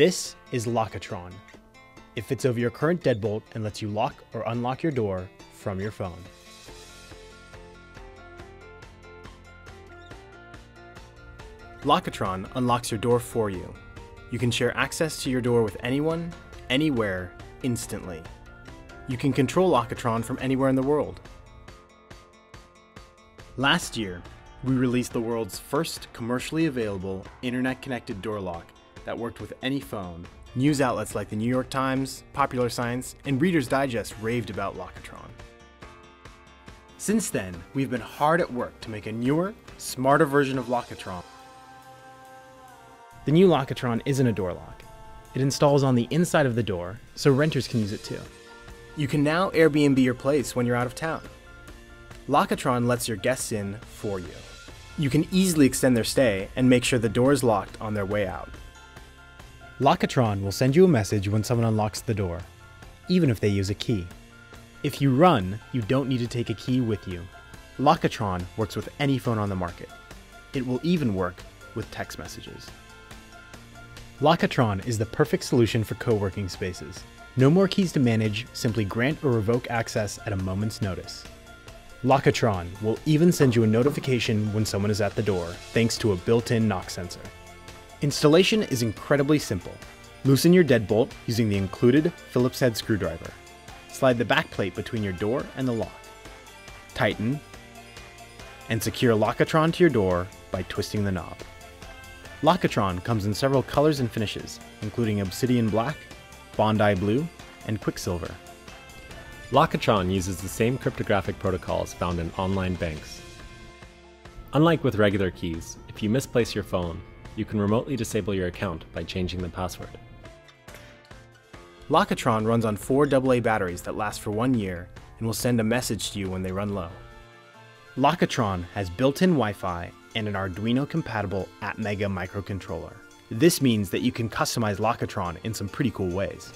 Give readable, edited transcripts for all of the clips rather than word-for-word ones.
This is Lockitron. It fits over your current deadbolt and lets you lock or unlock your door from your phone. Lockitron unlocks your door for you. You can share access to your door with anyone, anywhere, instantly. You can control Lockitron from anywhere in the world. Last year, we released the world's first commercially available internet-connected door lock that worked with any phone. News outlets like the New York Times, Popular Science, and Reader's Digest raved about Lockitron. Since then, we've been hard at work to make a newer, smarter version of Lockitron. The new Lockitron isn't a door lock. It installs on the inside of the door, so renters can use it too. You can now Airbnb your place when you're out of town. Lockitron lets your guests in for you. You can easily extend their stay and make sure the door is locked on their way out. Lockitron will send you a message when someone unlocks the door, even if they use a key. If you run, you don't need to take a key with you. Lockitron works with any phone on the market. It will even work with text messages. Lockitron is the perfect solution for co-working spaces. No more keys to manage, simply grant or revoke access at a moment's notice. Lockitron will even send you a notification when someone is at the door, thanks to a built-in knock sensor. Installation is incredibly simple. Loosen your deadbolt using the included Phillips head screwdriver. Slide the back plate between your door and the lock. Tighten and secure Lockitron to your door by twisting the knob. Lockitron comes in several colors and finishes, including Obsidian Black, Bondi Blue, and Quicksilver. Lockitron uses the same cryptographic protocols found in online banks. Unlike with regular keys, if you misplace your phone, you can remotely disable your account by changing the password. Lockitron runs on 4 AA batteries that last for 1 year and will send a message to you when they run low. Lockitron has built-in Wi-Fi and an Arduino-compatible ATmega microcontroller. This means that you can customize Lockitron in some pretty cool ways.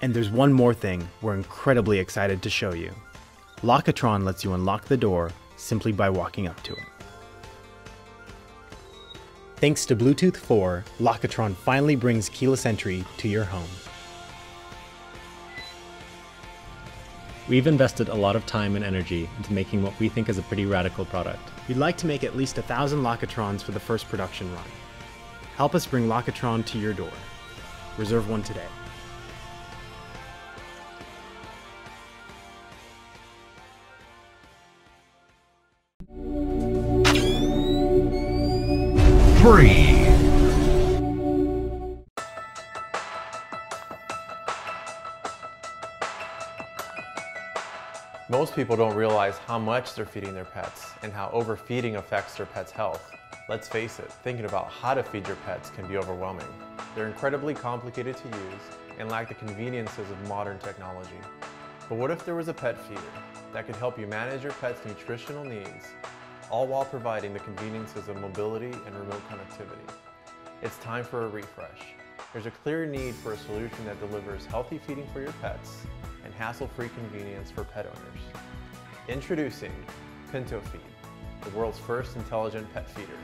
And there's one more thing we're incredibly excited to show you. Lockitron lets you unlock the door simply by walking up to it. Thanks to Bluetooth 4, Lockitron finally brings keyless entry to your home. We've invested a lot of time and energy into making what we think is a pretty radical product. We'd like to make at least 1,000 Lockitrons for the first production run. Help us bring Lockitron to your door. Reserve one today. Free. Most people don't realize how much they're feeding their pets and how overfeeding affects their pet's health. Let's face it, thinking about how to feed your pets can be overwhelming. They're incredibly complicated to use and lack the conveniences of modern technology. But what if there was a pet feeder that could help you manage your pet's nutritional needs, all while providing the conveniences of mobility and remote connectivity? It's time for a refresh. There's a clear need for a solution that delivers healthy feeding for your pets and hassle-free convenience for pet owners. Introducing Pintoofeed, the world's first intelligent pet feeder.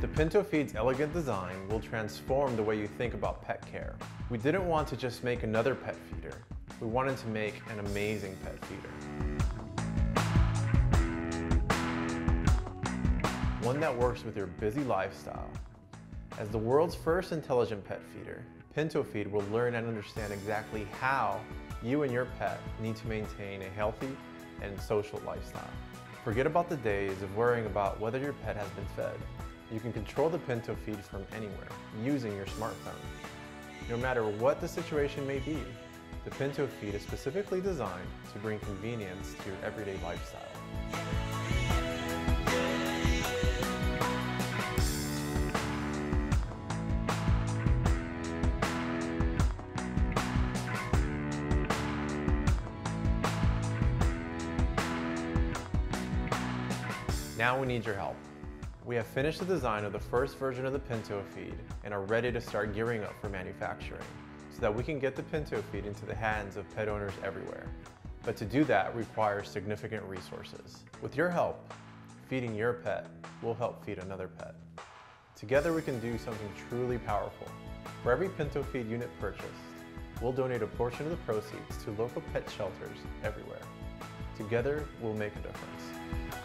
The Pintoofeed's elegant design will transform the way you think about pet care. We didn't want to just make another pet feeder. We wanted to make an amazing pet feeder. One that works with your busy lifestyle. As the world's first intelligent pet feeder, Pintoofeed will learn and understand exactly how you and your pet need to maintain a healthy and social lifestyle. Forget about the days of worrying about whether your pet has been fed. You can control the Pintoofeed from anywhere using your smartphone. No matter what the situation may be, the Pintoofeed is specifically designed to bring convenience to your everyday lifestyle. Now we need your help. We have finished the design of the first version of the Pintoofeed and are ready to start gearing up for manufacturing, so that we can get the Pintoofeed into the hands of pet owners everywhere. But to do that requires significant resources. With your help, feeding your pet will help feed another pet. Together we can do something truly powerful. For every Pintoofeed unit purchased, we'll donate a portion of the proceeds to local pet shelters everywhere. Together, we'll make a difference.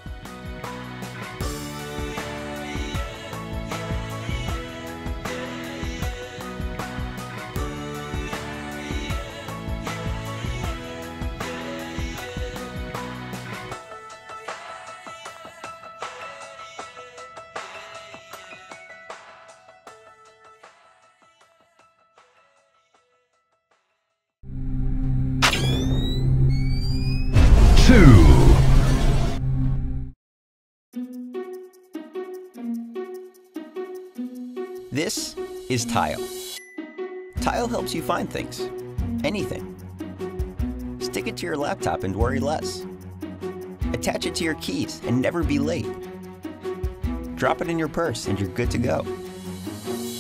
This is Tile. Tile helps you find things, anything. Stick it to your laptop and worry less. Attach it to your keys and never be late. Drop it in your purse and you're good to go.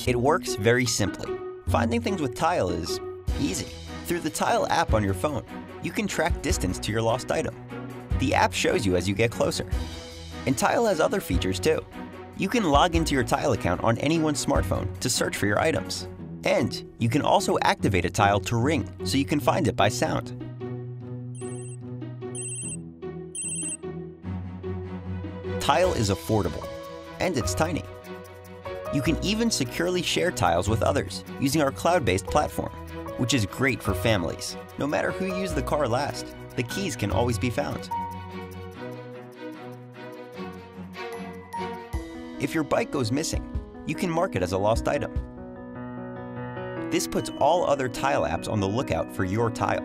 It works very simply. Finding things with Tile is easy. Through the Tile app on your phone, you can track distance to your lost item. The app shows you as you get closer. And Tile has other features too. You can log into your Tile account on anyone's smartphone to search for your items. And you can also activate a Tile to ring so you can find it by sound. Tile is affordable, and it's tiny. You can even securely share Tiles with others using our cloud-based platform, which is great for families. No matter who used the car last, the keys can always be found. If your bike goes missing, you can mark it as a lost item. This puts all other Tile apps on the lookout for your Tile.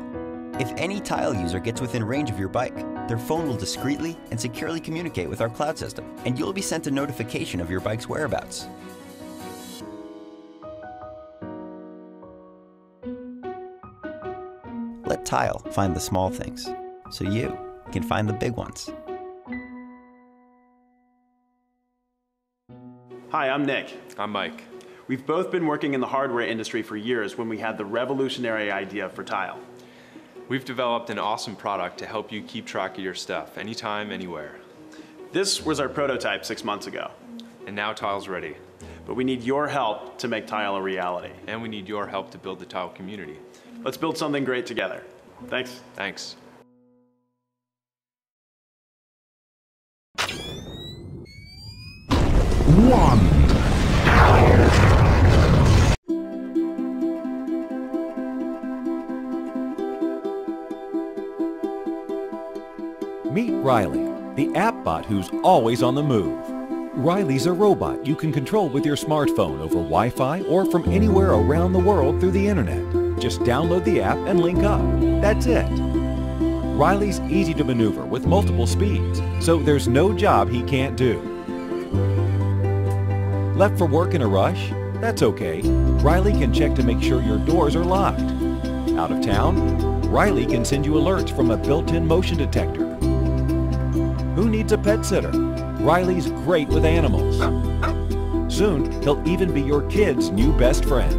If any Tile user gets within range of your bike, their phone will discreetly and securely communicate with our cloud system, and you'll be sent a notification of your bike's whereabouts. Let Tile find the small things, so you can find the big ones. Hi, I'm Nick. I'm Mike. We've both been working in the hardware industry for years when we had the revolutionary idea for Tile. We've developed an awesome product to help you keep track of your stuff anytime, anywhere. This was our prototype 6 months ago. And now Tile's ready. But we need your help to make Tile a reality. And we need your help to build the Tile community. Let's build something great together. Thanks. Thanks. Meet Riley, the app bot who's always on the move. Riley's a robot you can control with your smartphone over Wi-Fi or from anywhere around the world through the internet. Just download the app and link up. That's it. Riley's easy to maneuver with multiple speeds, so there's no job he can't do. Left for work in a rush? That's okay. Riley can check to make sure your doors are locked. Out of town? Riley can send you alerts from a built-in motion detector. Who needs a pet sitter? Riley's great with animals. Soon, he'll even be your kid's new best friend.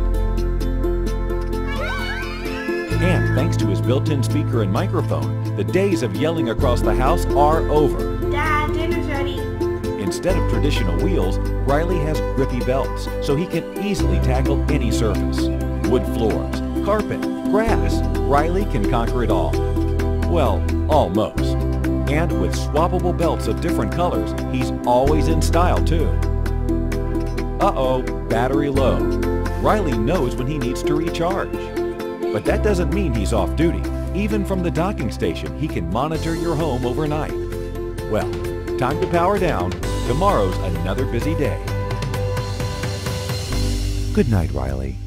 And thanks to his built-in speaker and microphone, the days of yelling across the house are over. Dad, dinner's ready. Instead of traditional wheels, Riley has grippy belts, so he can easily tackle any surface. Wood floors, carpet, grass, Riley can conquer it all. Well, almost. And with swappable belts of different colors, he's always in style too. Uh-oh, battery low. Riley knows when he needs to recharge. But that doesn't mean he's off duty. Even from the docking station, he can monitor your home overnight. Well, time to power down. Tomorrow's another busy day. Good night, Riley.